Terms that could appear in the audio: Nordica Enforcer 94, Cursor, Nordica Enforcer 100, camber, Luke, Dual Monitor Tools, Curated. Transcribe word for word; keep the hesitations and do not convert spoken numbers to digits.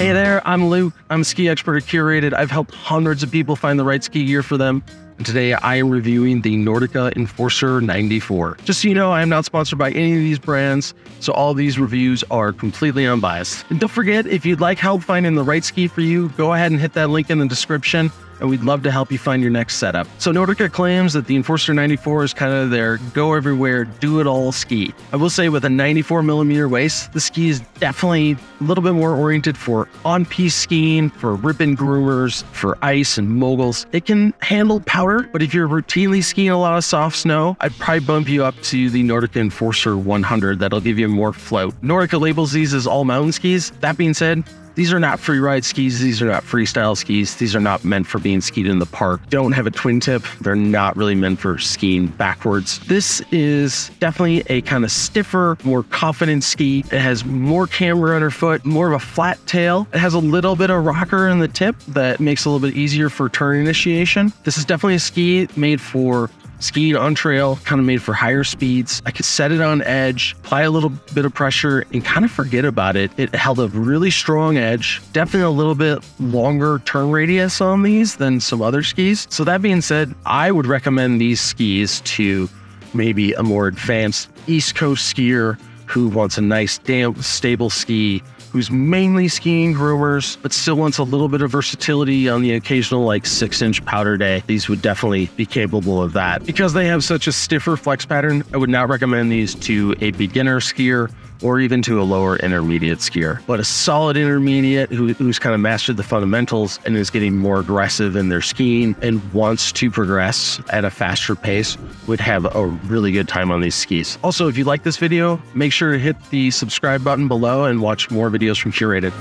Hey there, I'm Luke. I'm a ski expert at Curated. I've helped hundreds of people find the right ski gear for them. And today I am reviewing the Nordica Enforcer ninety-four. Just so you know, I am not sponsored by any of these brands, so all these reviews are completely unbiased. And don't forget, if you'd like help finding the right ski for you, go ahead and hit that link in the description, and we'd love to help you find your next setup. So Nordica claims that the Enforcer ninety-four is kind of their go everywhere, do it all ski. I will say with a ninety-four millimeter waist, the ski is definitely a little bit more oriented for on-piece skiing, for ripping groomers, for ice and moguls. It can handle powder, but if you're routinely skiing a lot of soft snow, I'd probably bump you up to the Nordica Enforcer one hundred. That'll give you more float. Nordica labels these as all mountain skis. That being said, these are not free ride skis, these are not freestyle skis, these are not meant for being skied in the park. Don't have a twin tip, they're not really meant for skiing backwards. This is definitely a kind of stiffer, more confident ski. It has more camber underfoot, more of a flat tail. It has a little bit of rocker in the tip that makes it a little bit easier for turn initiation. This is definitely a ski made for skiing on trail, kind of made for higher speeds. I could set it on edge, apply a little bit of pressure, and kind of forget about it. It held a really strong edge, definitely a little bit longer turn radius on these than some other skis. So that being said, I would recommend these skis to maybe a more advanced East Coast skier who wants a nice, damp, stable ski, who's mainly skiing groomers, but still wants a little bit of versatility on the occasional like six inch powder day. These would definitely be capable of that. Because they have such a stiffer flex pattern, I would not recommend these to a beginner skier or even to a lower intermediate skier. But a solid intermediate who, who's kind of mastered the fundamentals and is getting more aggressive in their skiing and wants to progress at a faster pace would have a really good time on these skis. Also, if you like this video, make sure to hit the subscribe button below and watch more videos from Curated.